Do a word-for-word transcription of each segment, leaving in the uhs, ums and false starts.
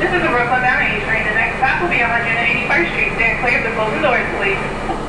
This is a Brooklyn ninety-eight train. The next stop will be on one hundred eighty-first Street. Stand clear of the closing doors, please.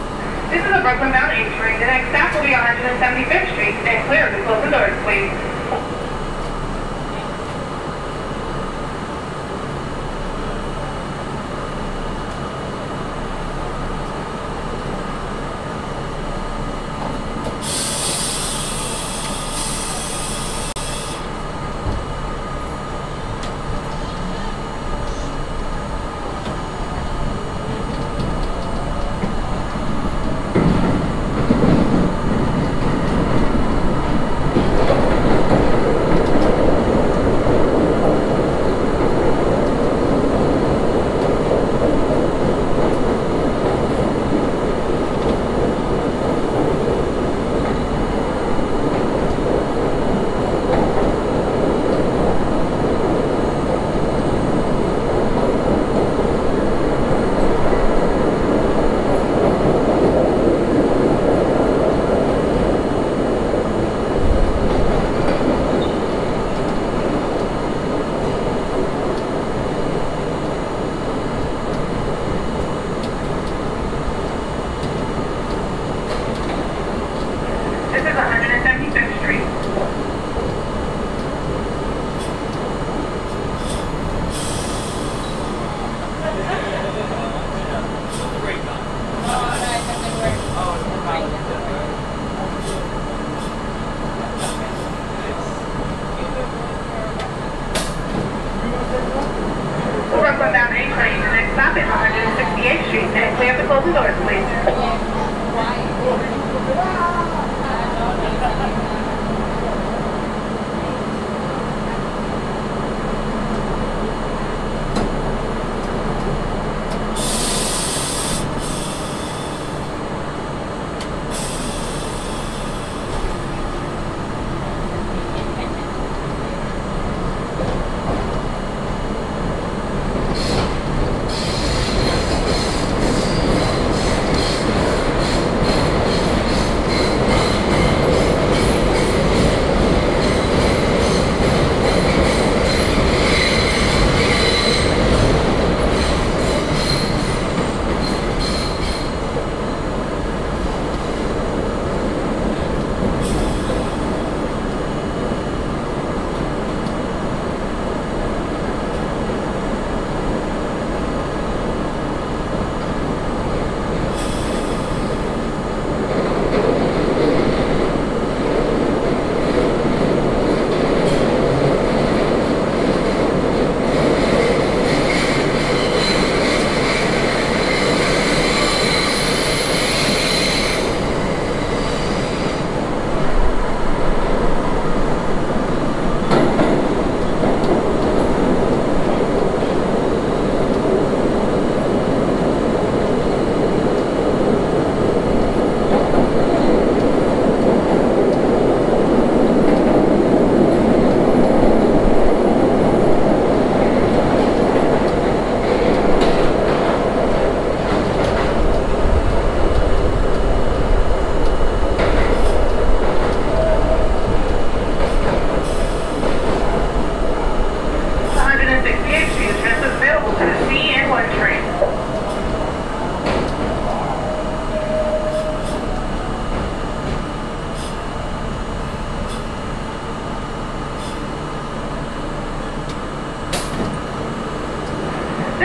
Brooklyn ninety-eight Street. The next stop will be on one hundred seventy-fifth Street. Stand clear of the closing doors, please.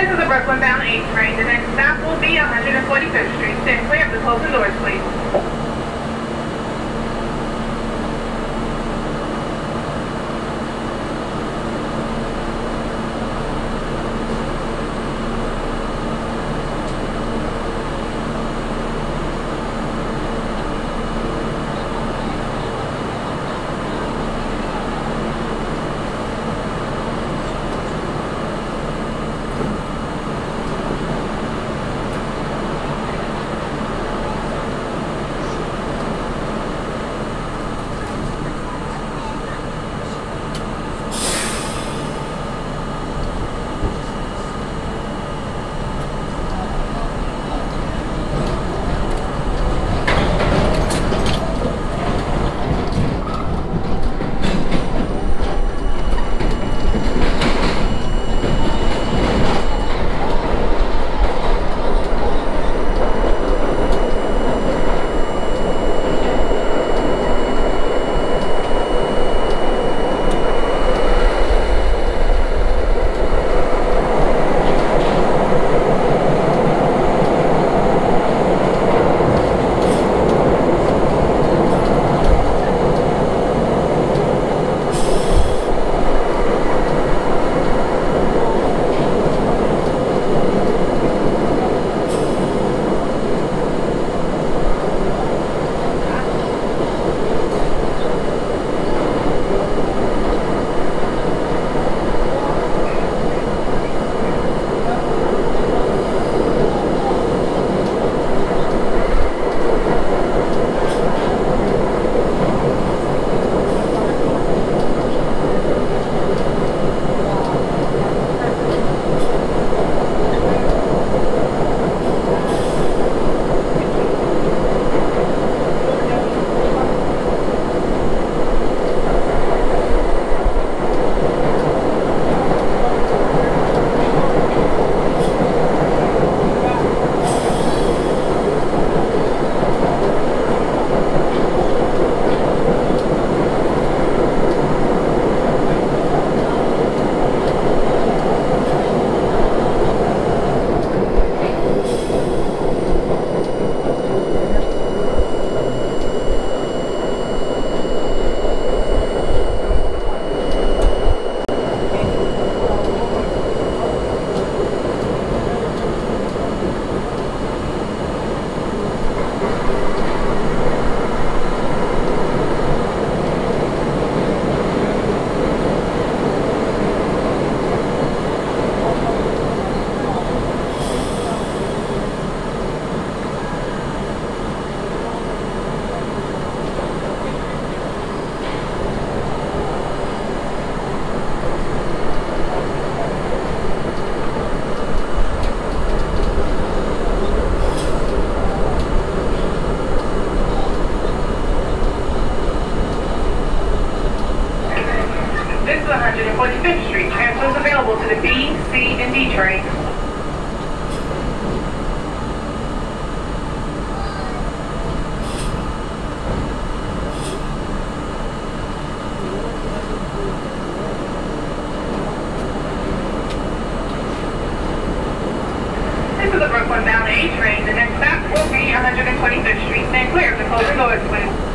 This is a Brooklyn-bound eighth train. The next stop will be one forty-fifth Street. Stand clear of the closing doors, please. one forty-fifth Street. Transfers available to the B, C, and D trains. This is a Brooklyn bound A train. The next stop will be one twenty-fifth Street. Stand clear of the closing doors, please.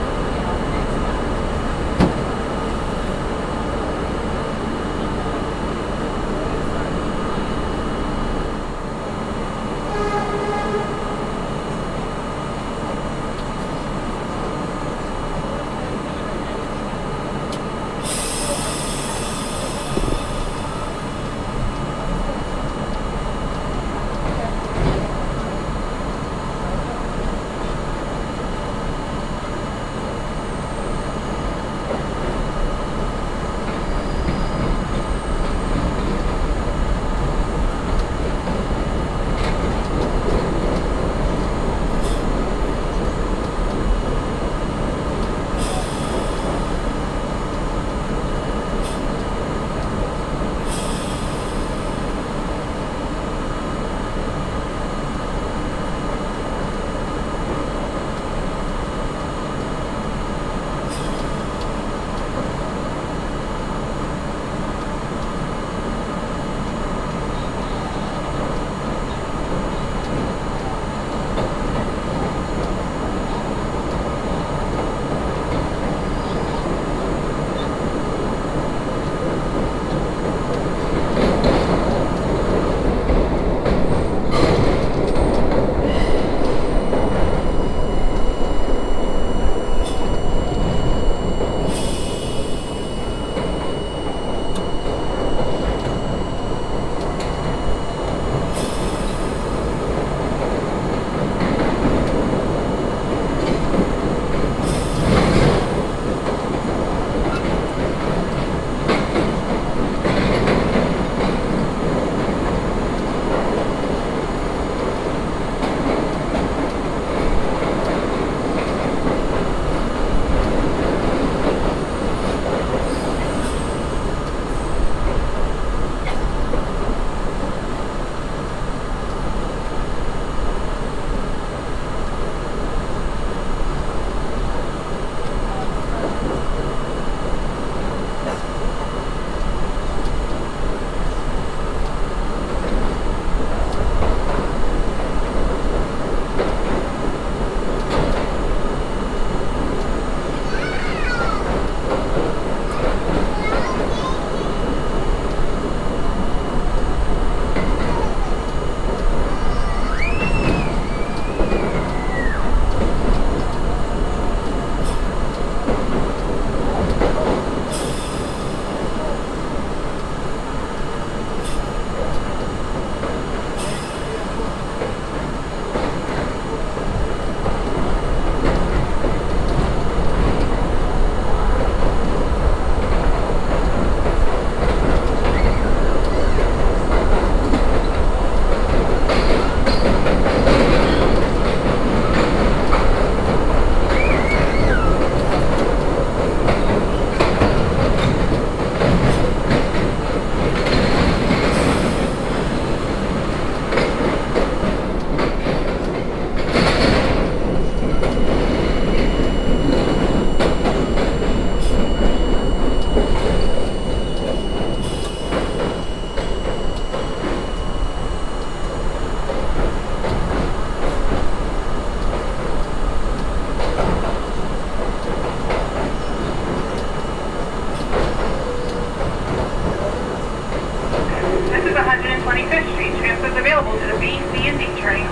twenty-fifth street. Transfers available to the B, C, and D train.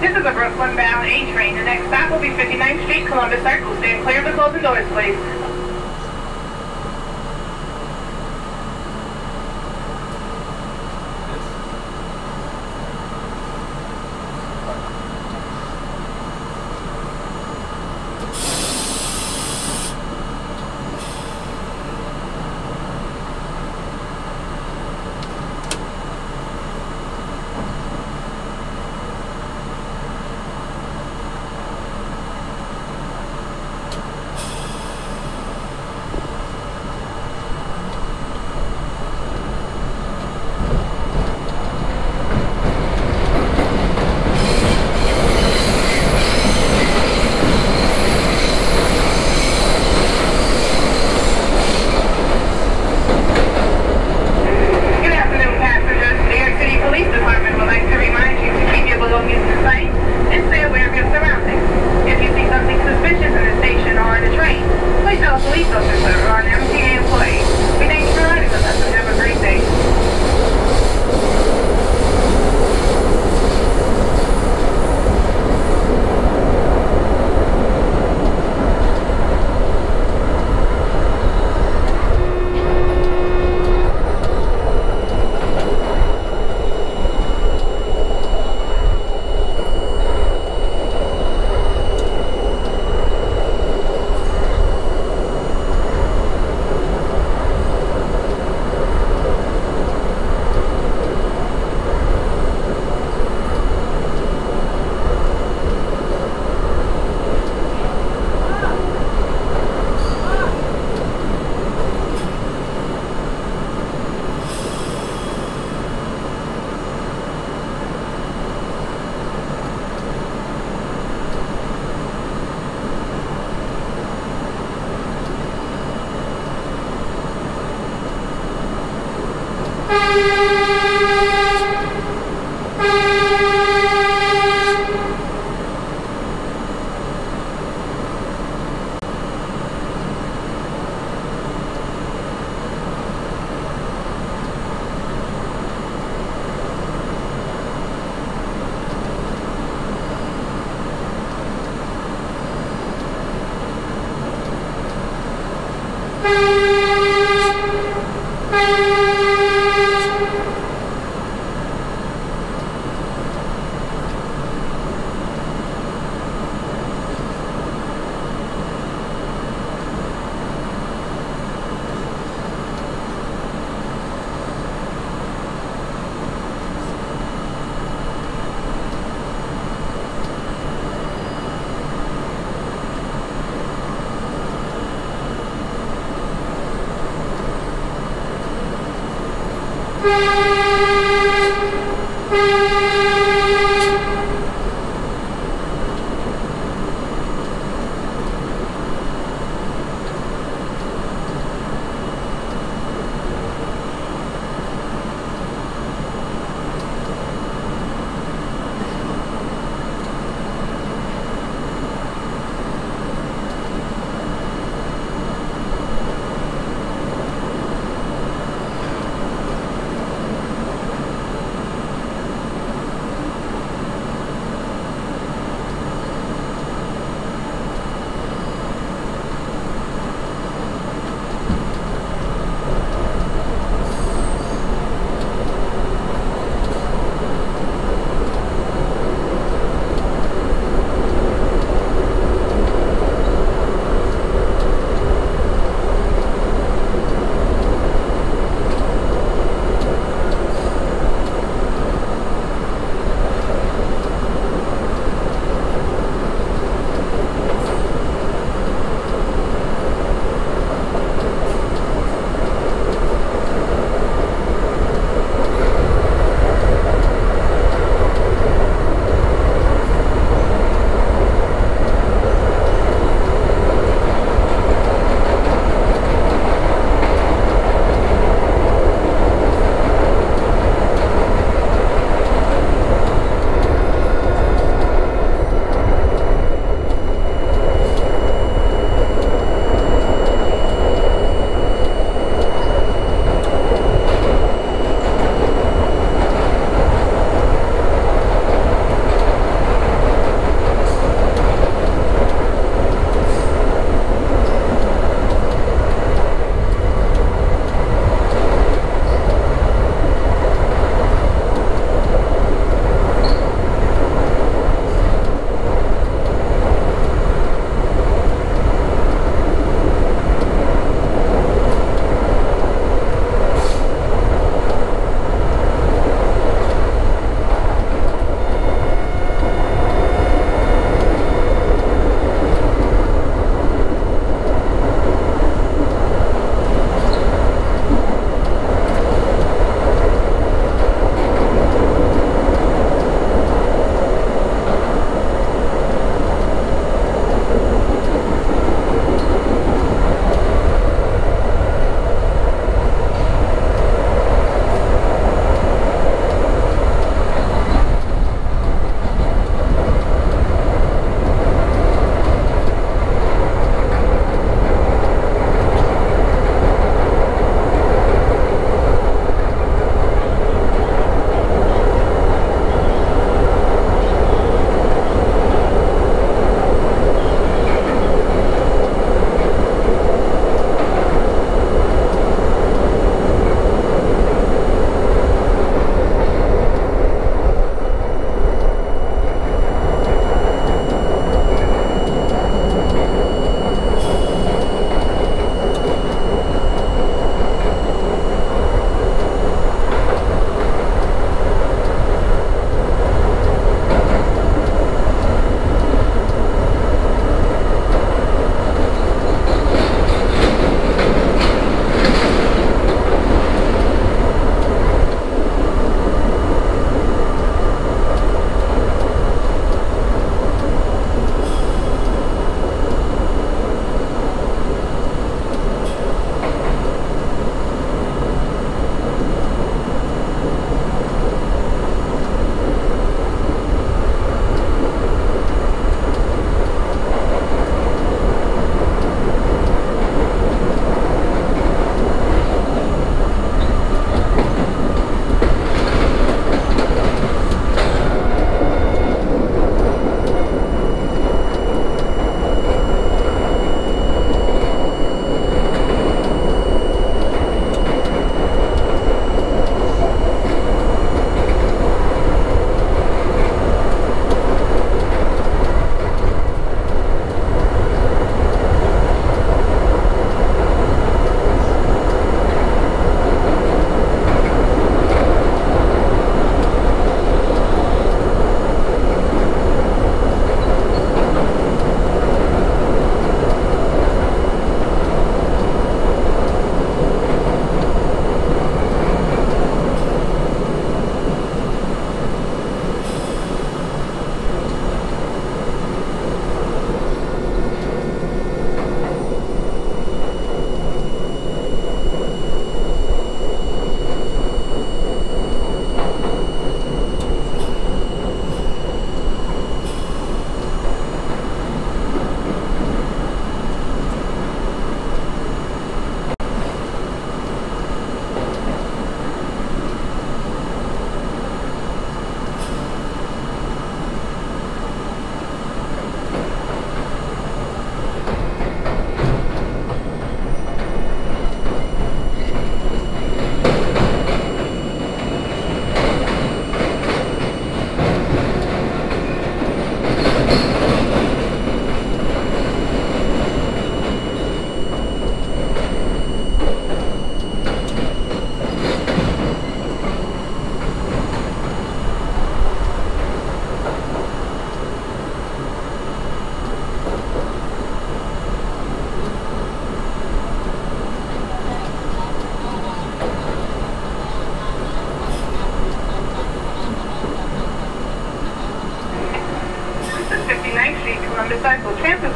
This is a Brooklyn-bound A train. The next stop will be fifty-ninth street, Columbus Circle. Stand clear of the closing doors, please.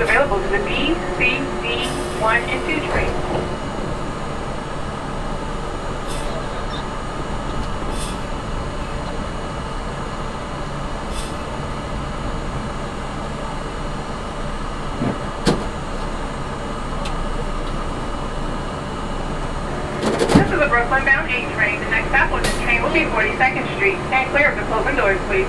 is available to the B, C, D, one and two trains. forty-second Street. Stand clear of the closing doors, please.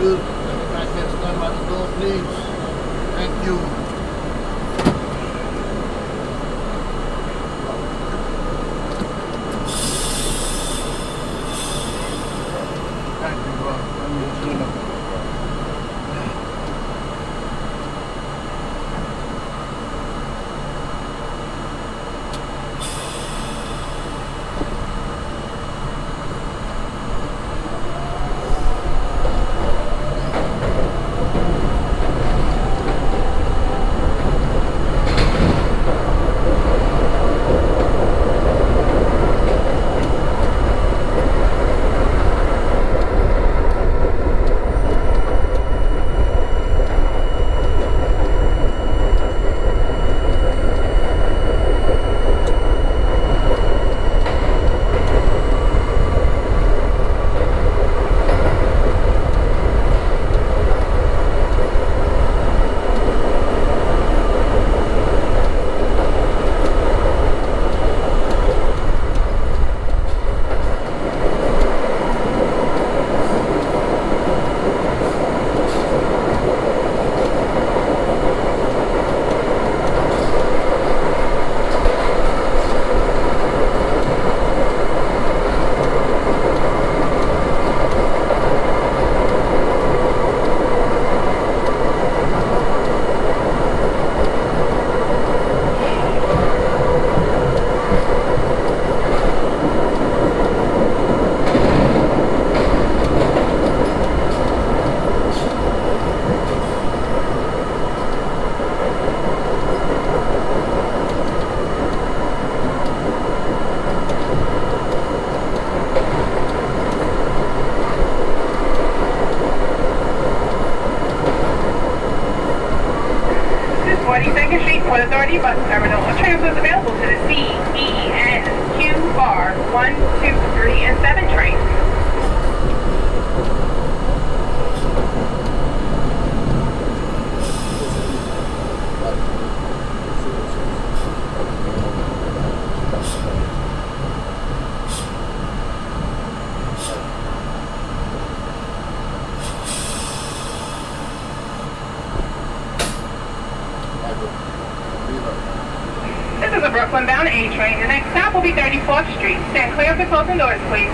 Good. I can't stand by the door, please. Thank you. Thank you, brother. I'm your son. For the forty-second Street bus terminal, a transfer is available to the C, E, N, Q, R, one, two, three, and seven trains. Brooklyn bound A train. The next stop will be thirty-fourth Street. Stand clear of the closing doors, please.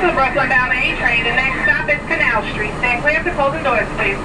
to the Brooklyn-bound A train. The next stop is Canal Street. Stand clear of the closing doors, please.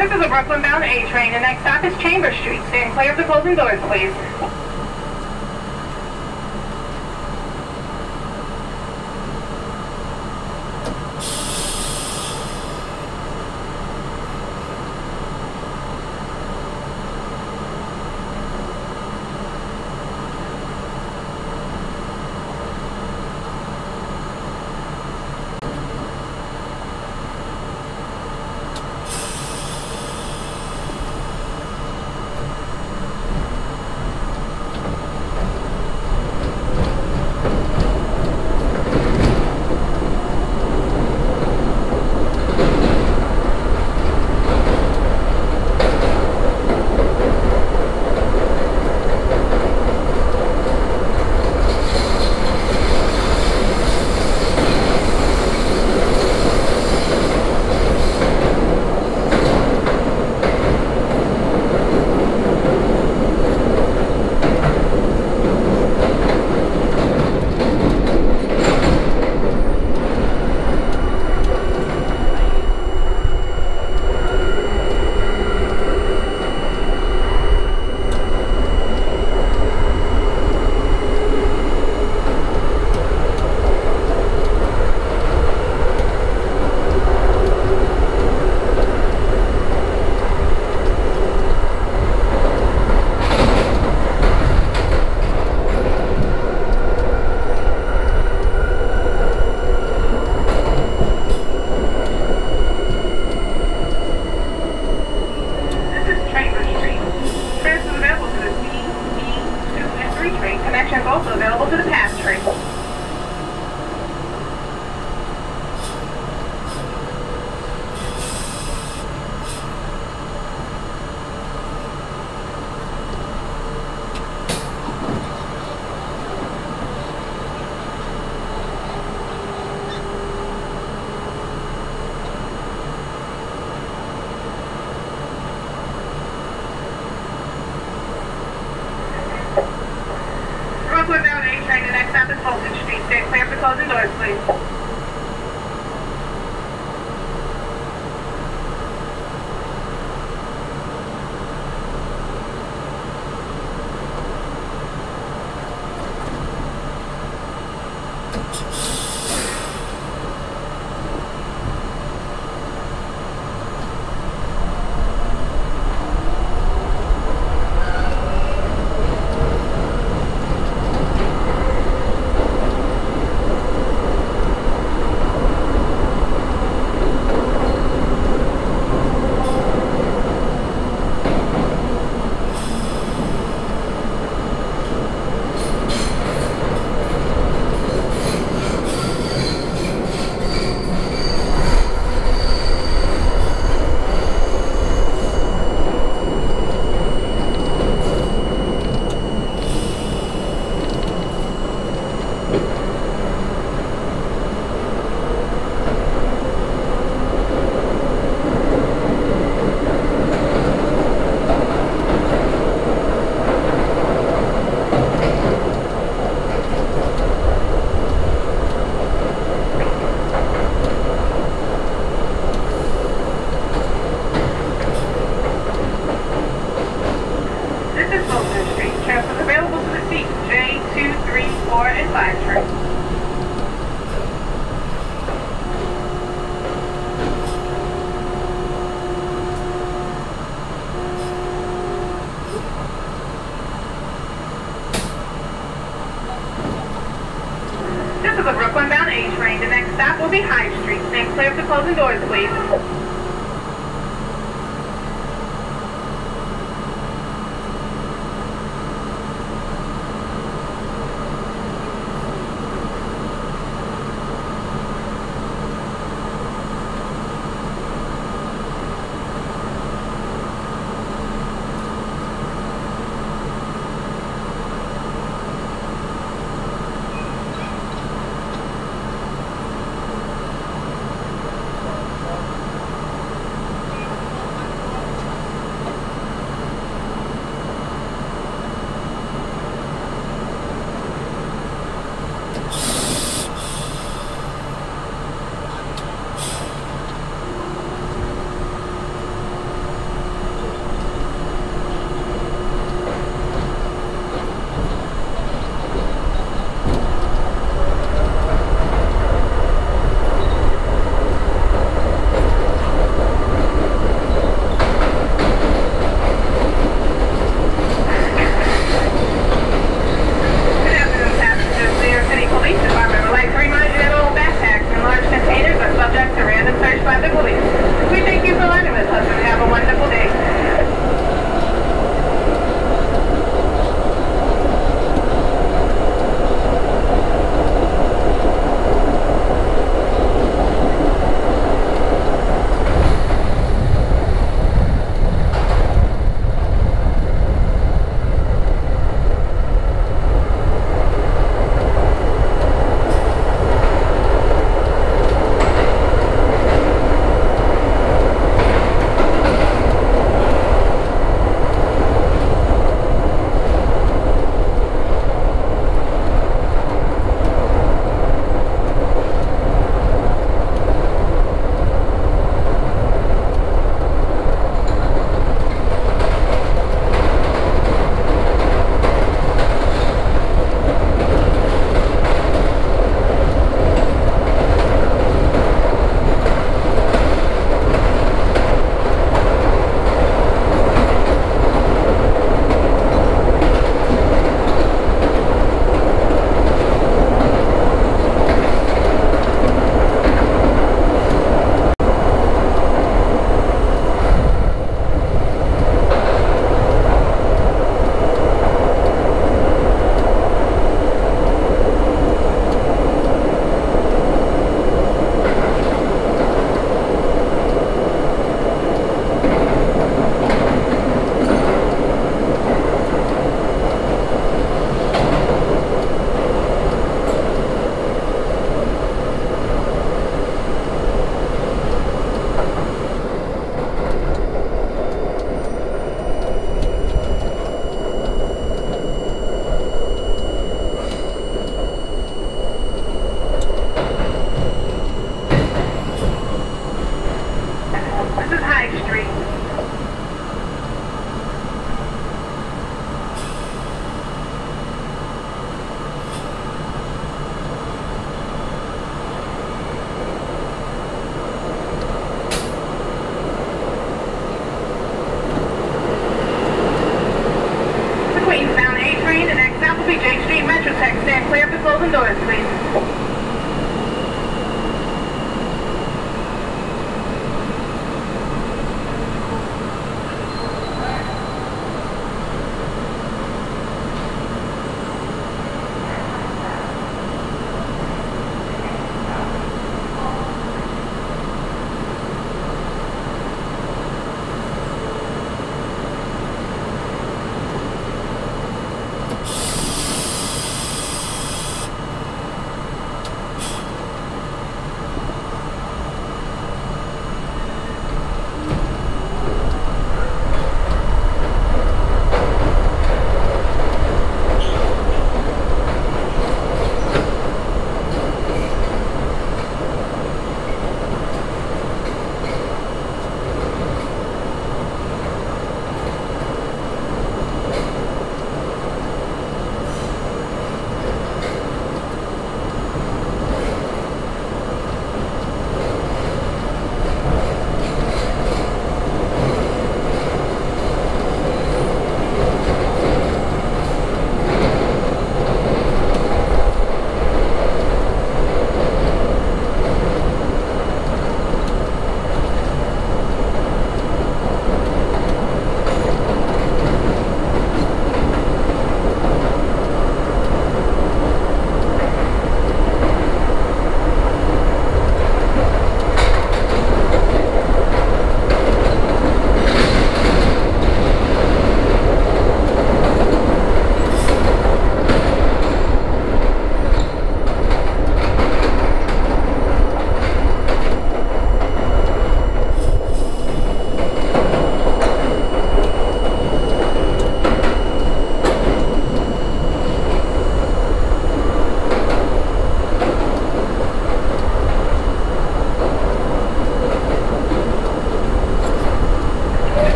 This is a Brooklyn-bound A train. The next stop is Chamber Street. Stand clear of the closing doors, please. please.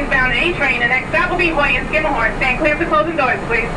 eastbound A train. The next stop will be Hoy and Skimmerhorn. Stand clear of the closing doors, please.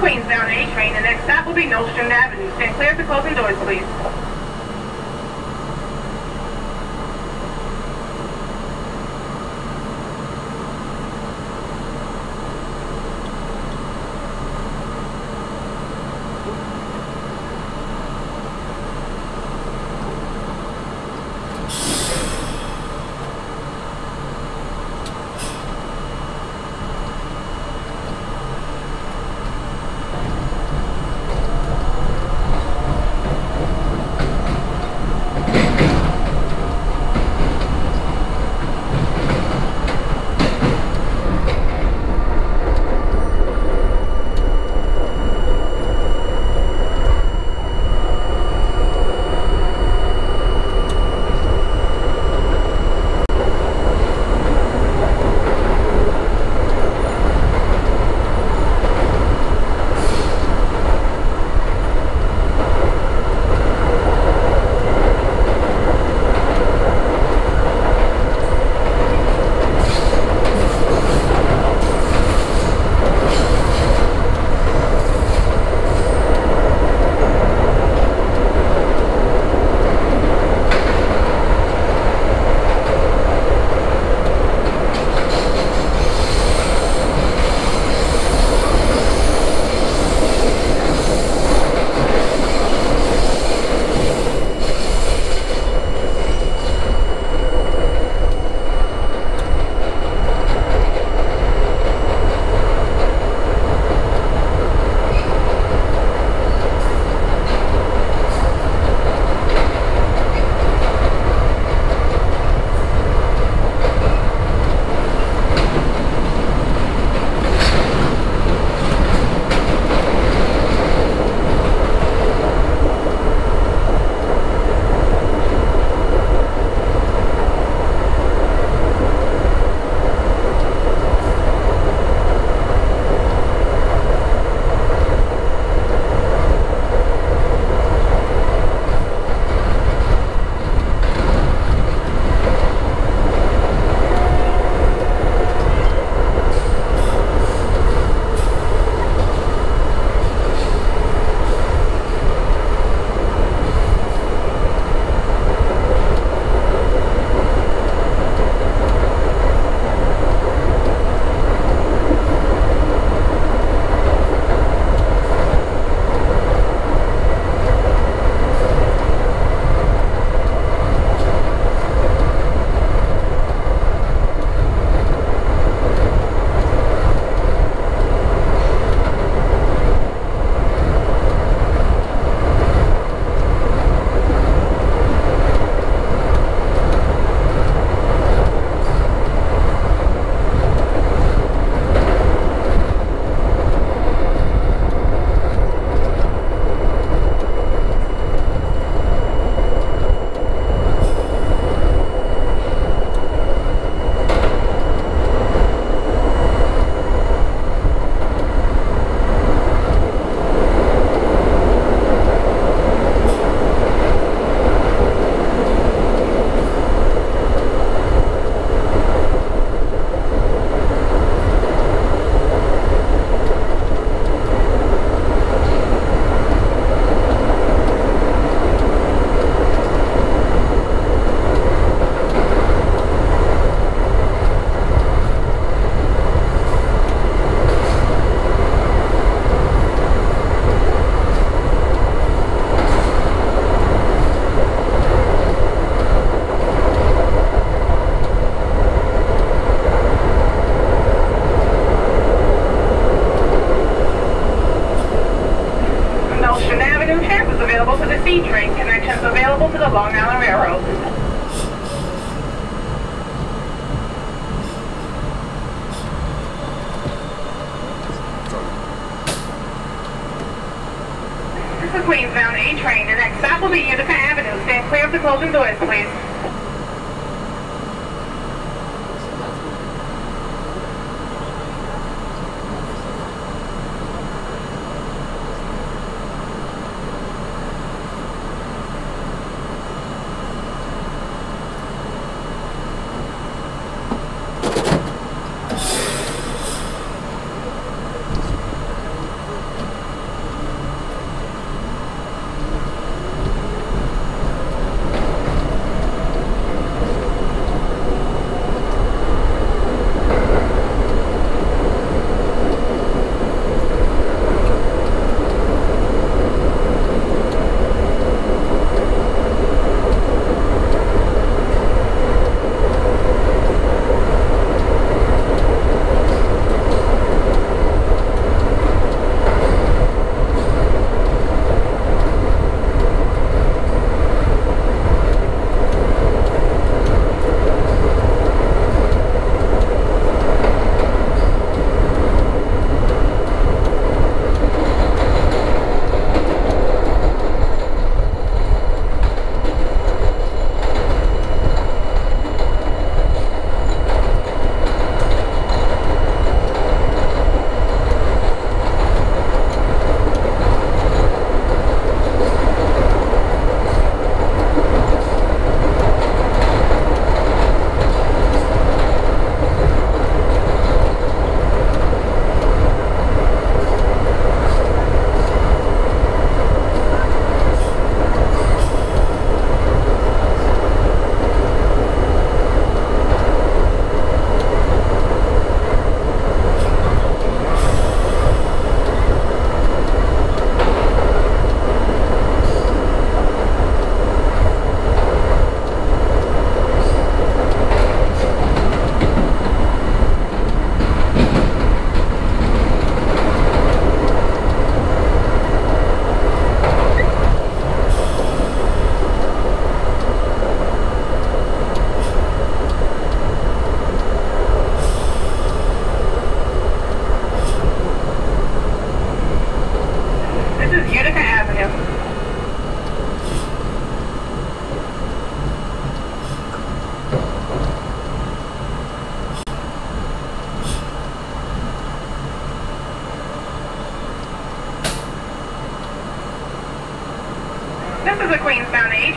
Queensbound A train. The next stop will be Nostrand Avenue. Stand clear of the closing doors, please. to Utica Avenue. Stand clear of the closing doors, please.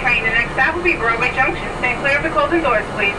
Train, the next stop will be Broadway Junction. Stay clear of the closing doors, please.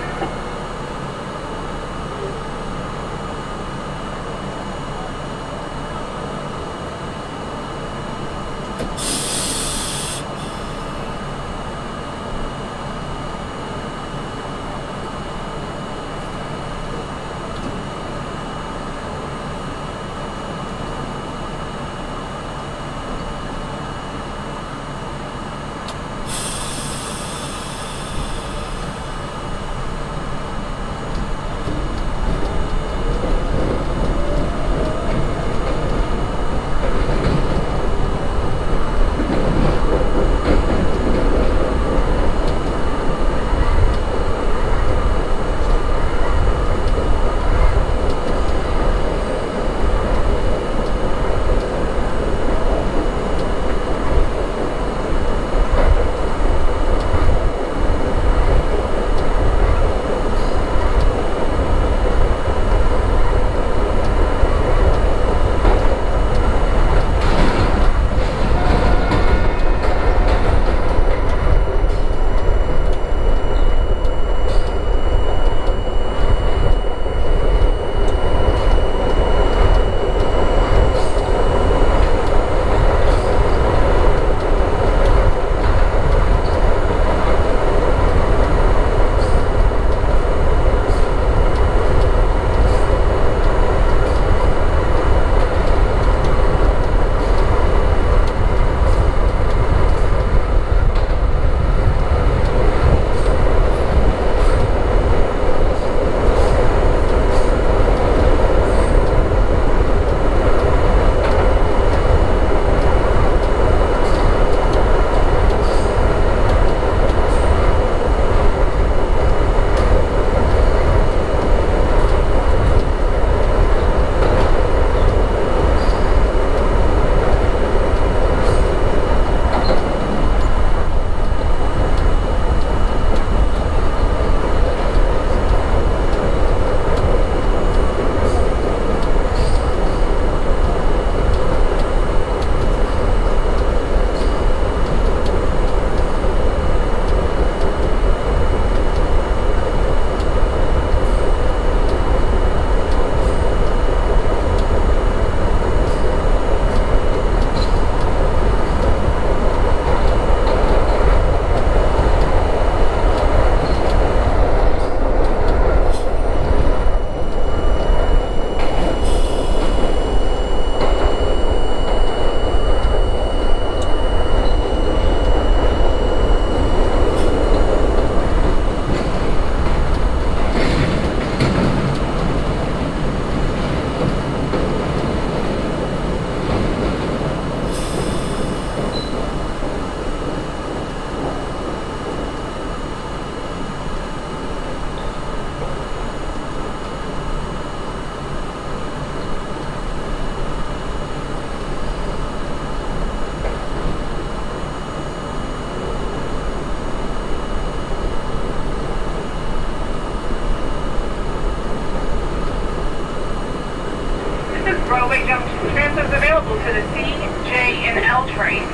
Rockaway Junction. Transfers available to the C, J, and L trains.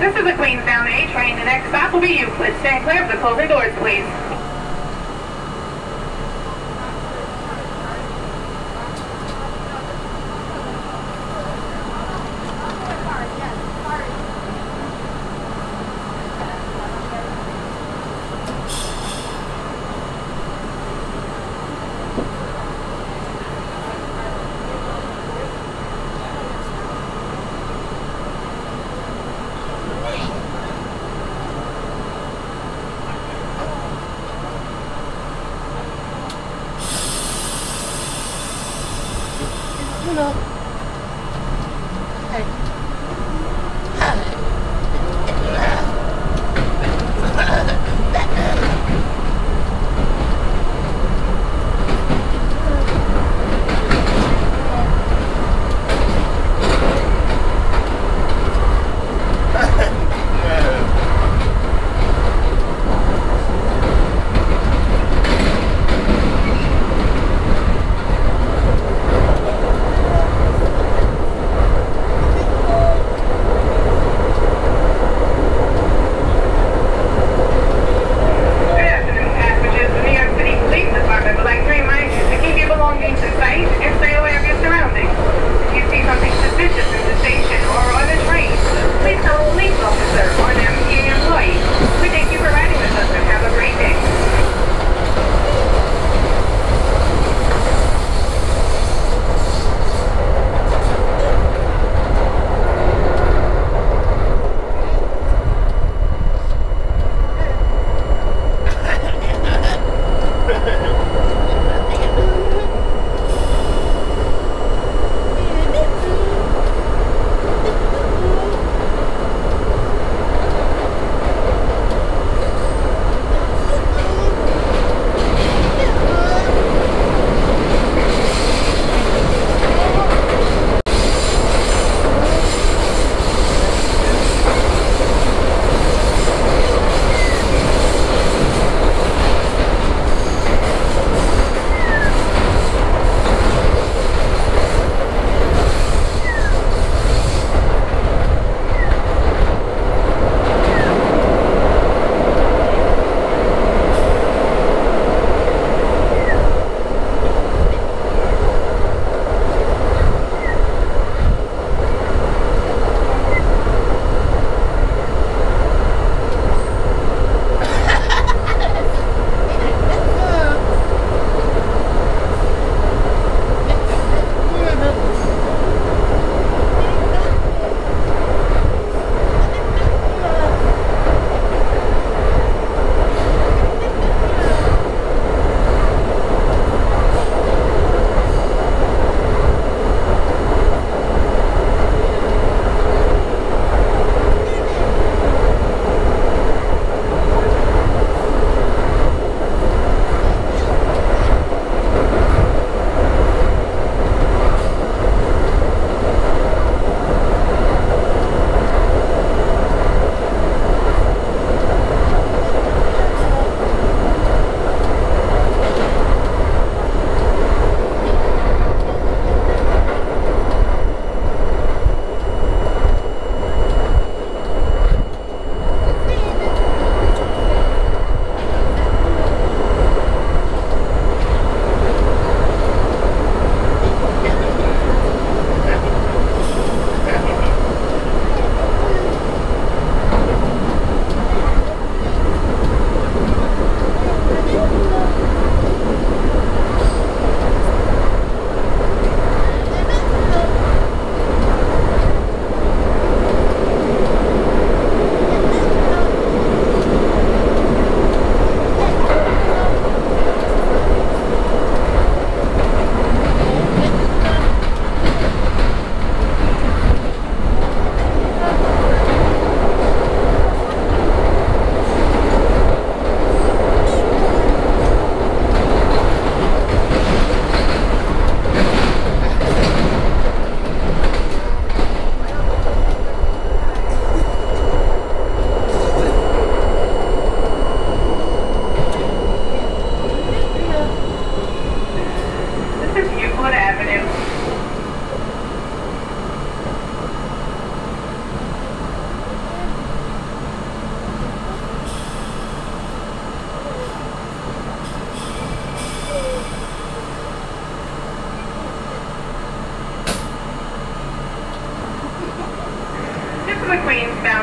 This is a Queenstown A train. The next stop will be Euclid. Stand clear of the clover doors, please.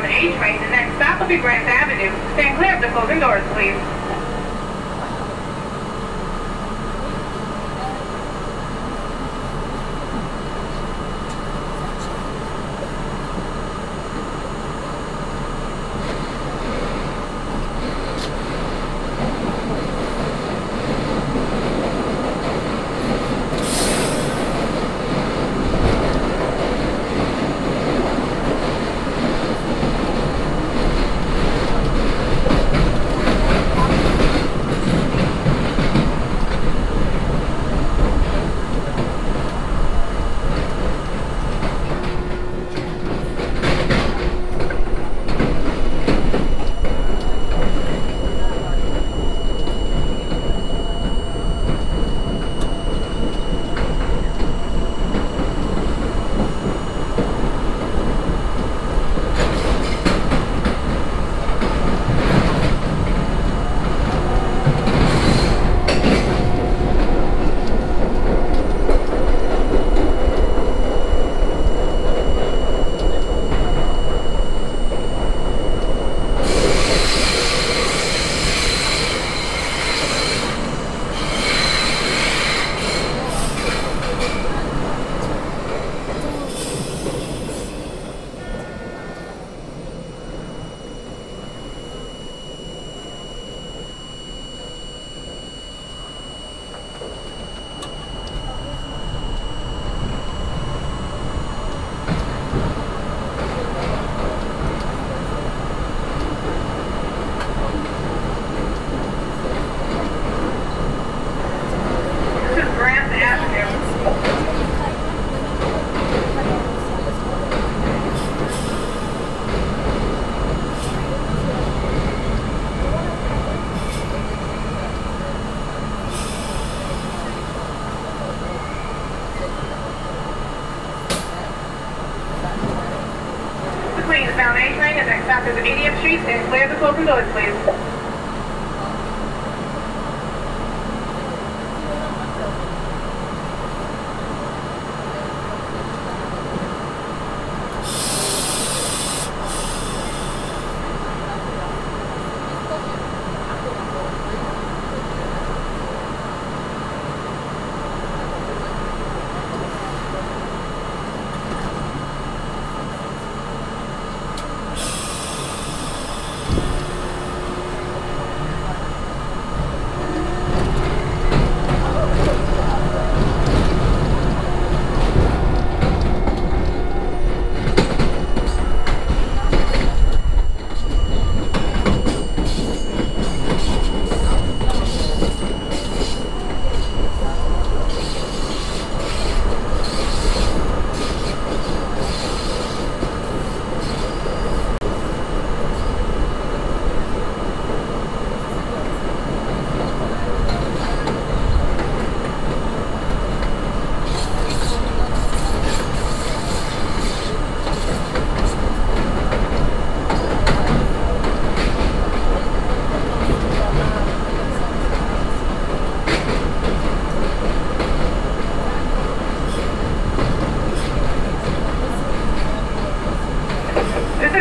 on the H train. The next stop will be Grant Avenue. Stand clear of the closing doors, please.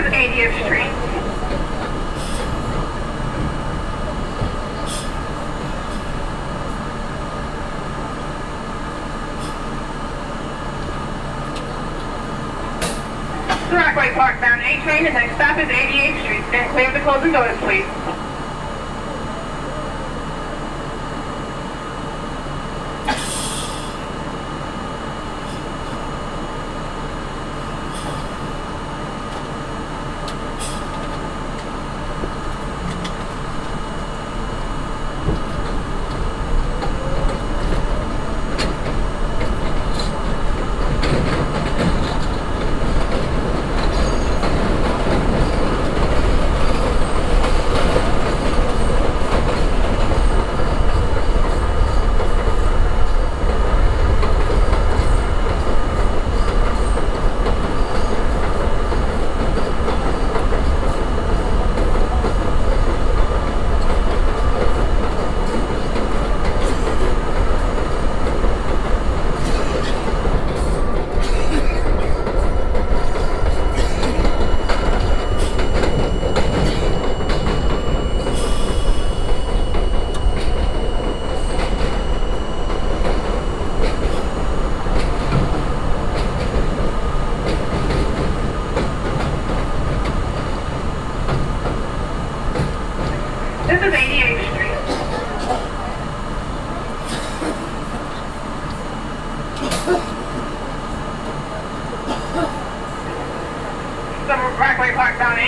eightieth Street, and clear the closing doors, please. Rockaway Park bound A train, and next stop is eighty-eighth Street. Stand clear of the closing doors, please.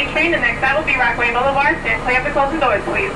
ninety train. The next stop will be Rockaway Boulevard. Stand clear of the closing doors, please.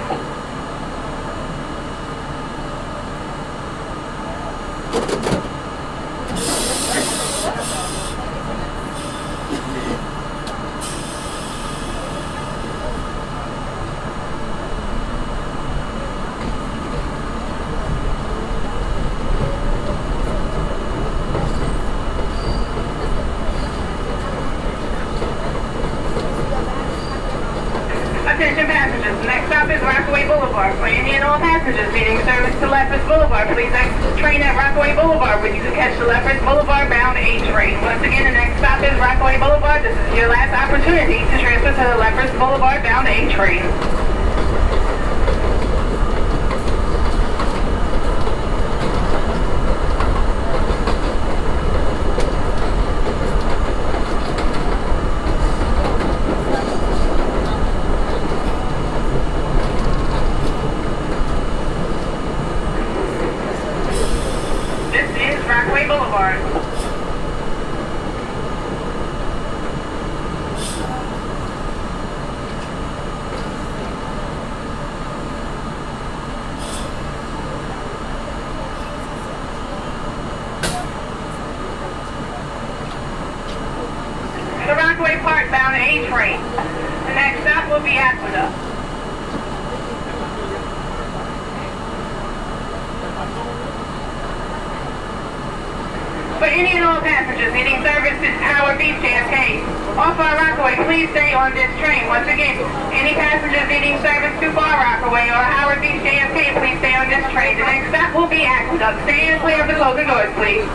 Next stop is Rockaway Boulevard. For any and all passengers needing service to Lefferts Boulevard, please exit the train at Rockaway Boulevard where you can catch the Lefferts Boulevard bound A train. Once again, the next stop is Rockaway Boulevard. This is your last opportunity to transfer to the Lefferts Boulevard bound A train. Rockaway Boulevard. The Rockaway Park bound A train. The next stop will be Aqueduct. For any and all passengers needing service to Howard Beach, J F K, or Far Rockaway, please stay on this train. Once again, any passengers needing service to Far Rockaway or Howard Beach, J F K, please stay on this train. The next stop will be Aqueduct. Stay and clear of the closing doors, please.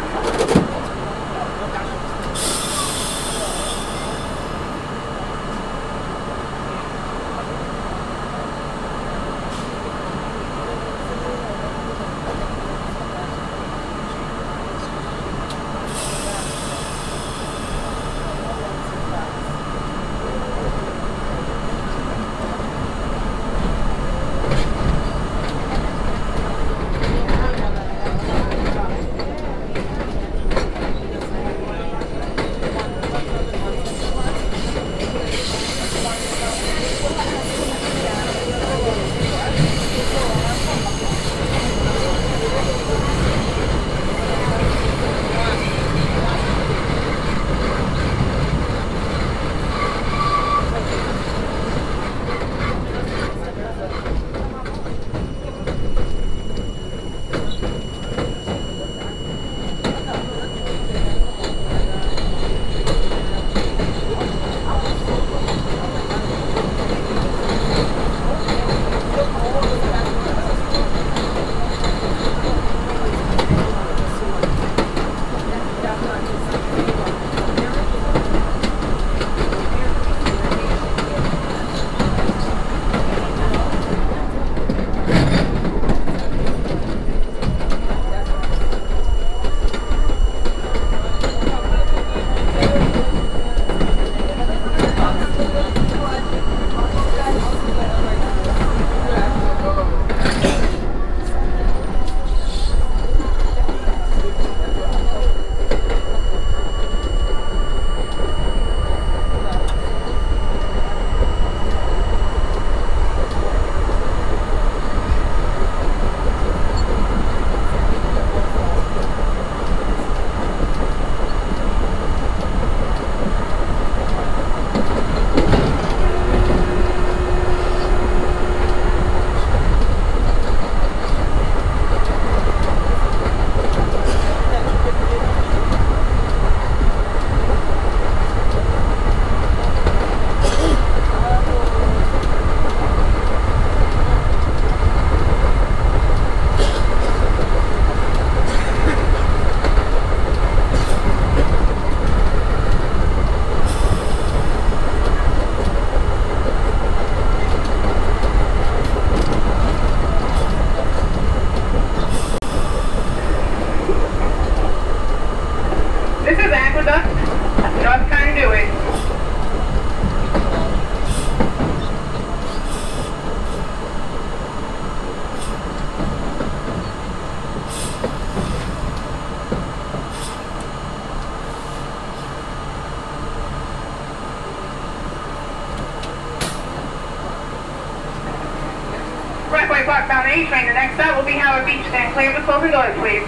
eight train. The next stop will be Howard Beach, then clear the closing doors, please.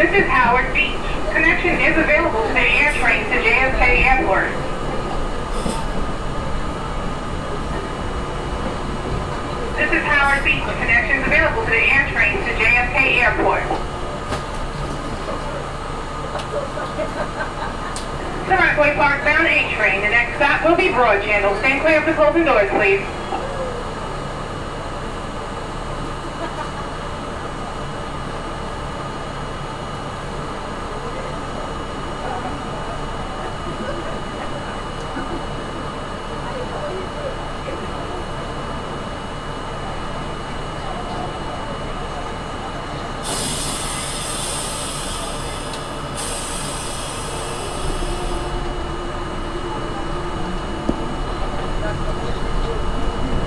This is Howard Beach. Connection is available to the air train to J F K Airport. This is Howard Beach. Connection is available to the air train to J F K Airport. The Rockaway Park bound A train. The next stop will be Broad Channel. Stand clear of the closing doors, please. Thank you.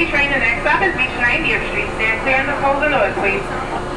City train. The next stop is Beach ninetieth Street. Stand clear in the cold and noise, please.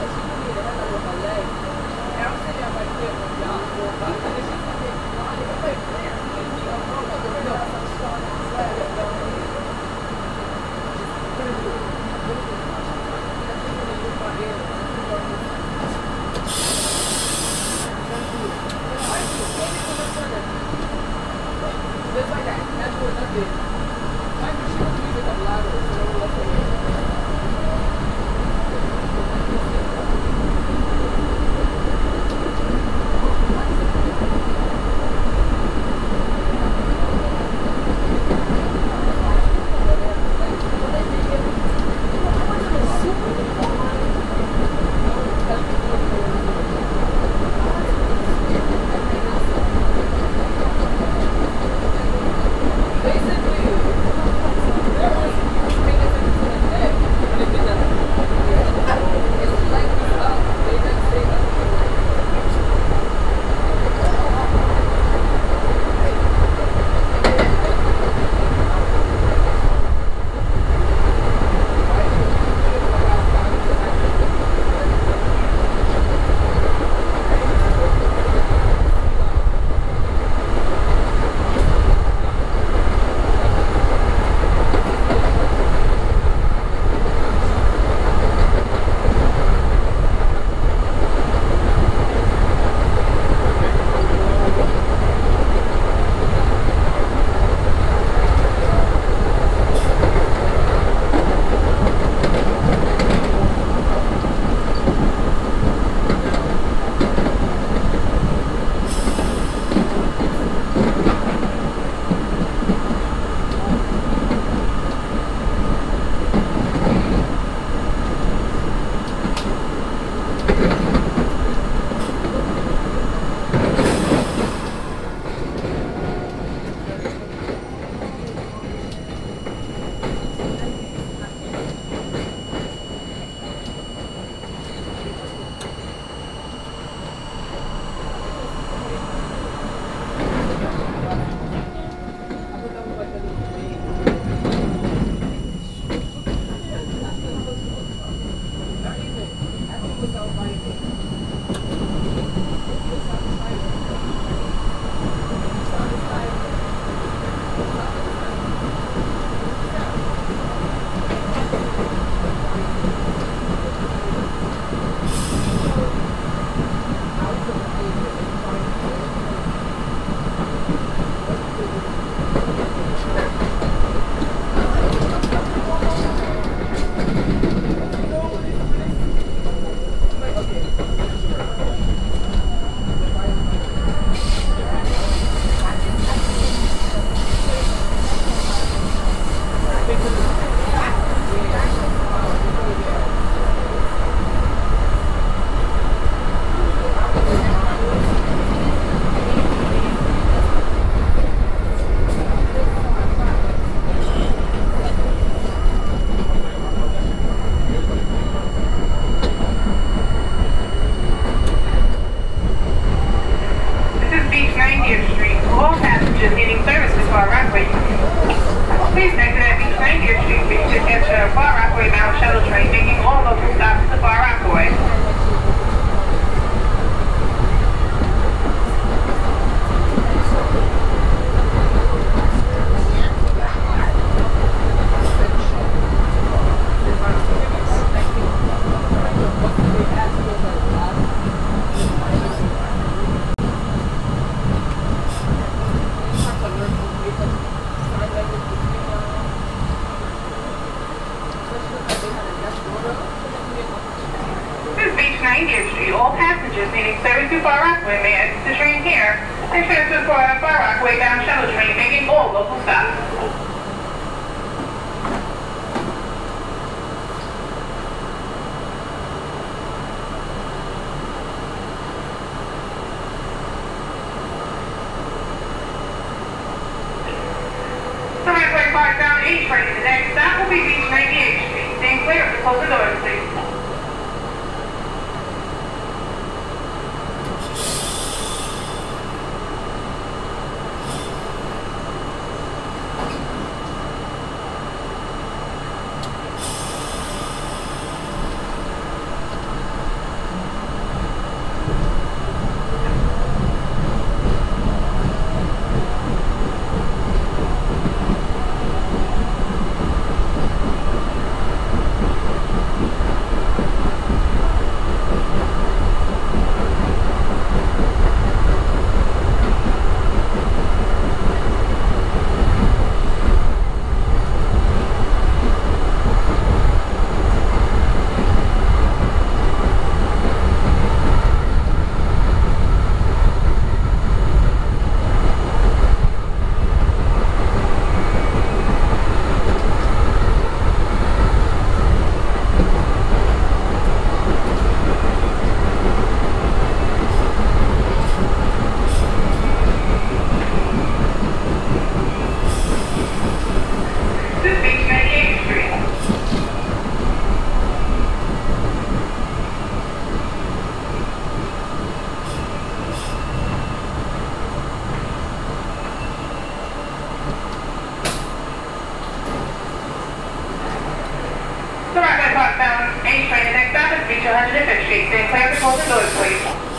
southbound eighth Street, the next stop is Beach one hundred fifth Street. Then clear the closing doors, please.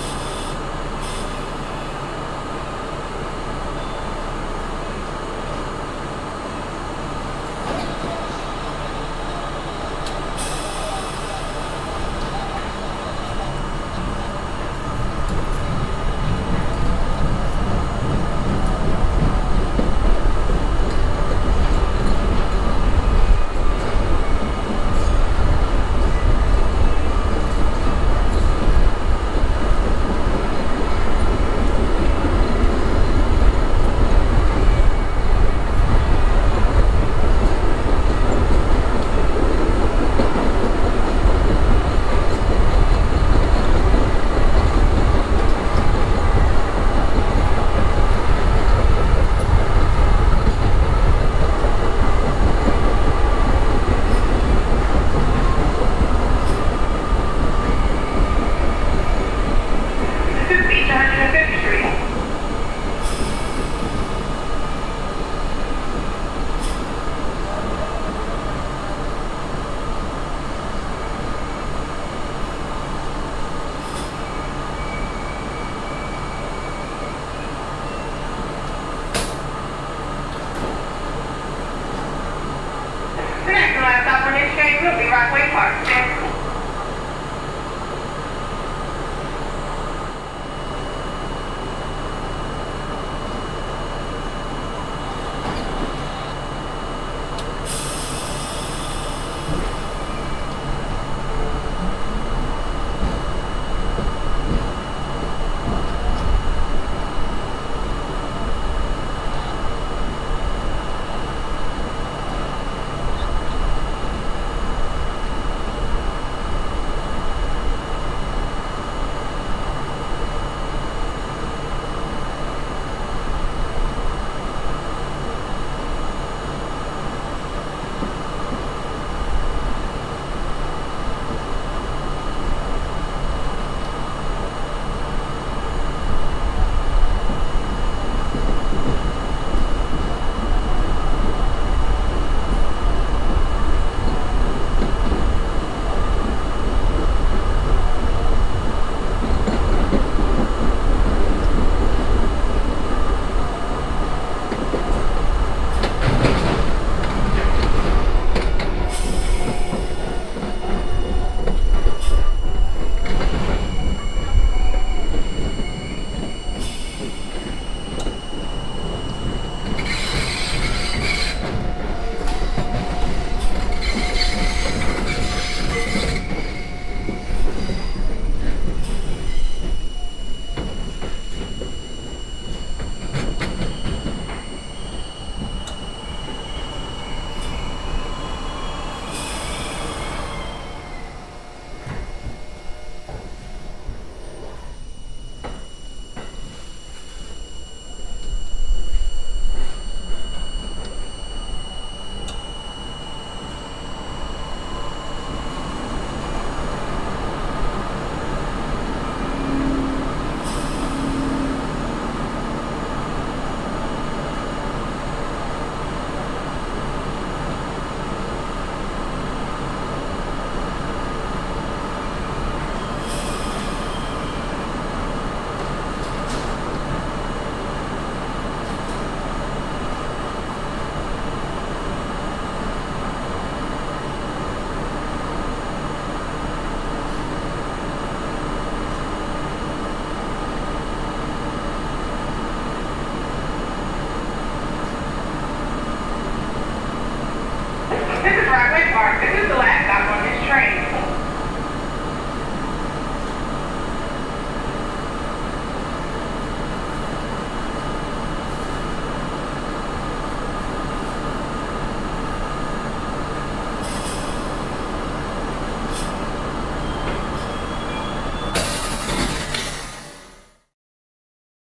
We'll be Rockaway Park. Thanks. This is Rockaway Park. This is the last stop on this train.